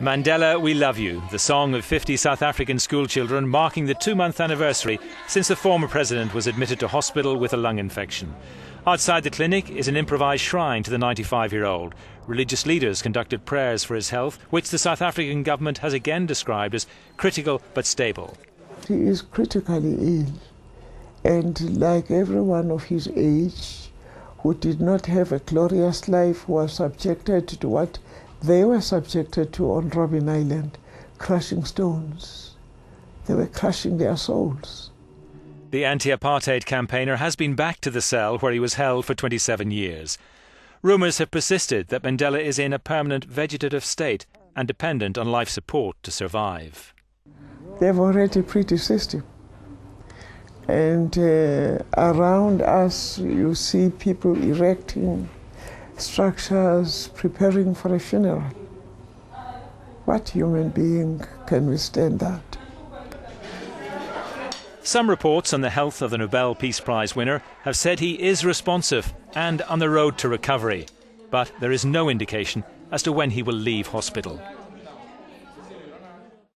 Mandela, We Love You, the song of 50 South African schoolchildren marking the 2-month anniversary since the former president was admitted to hospital with a lung infection. Outside the clinic is an improvised shrine to the 95-year-old. Religious leaders conducted prayers for his health, which the South African government has again described as critical but stable. He is critically ill, and like everyone of his age who did not have a glorious life, was subjected to what they were subjected to on Robben Island, crushing stones. They were crushing their souls. The anti-apartheid campaigner has been back to the cell where he was held for 27 years. Rumours have persisted that Mandela is in a permanent vegetative state and dependent on life support to survive. They've already predeceased him. And around us you see people erecting structures, preparing for a funeral. What human being can withstand that? Some reports on the health of the Nobel Peace Prize winner have said he is responsive and on the road to recovery, but there is no indication as to when he will leave hospital.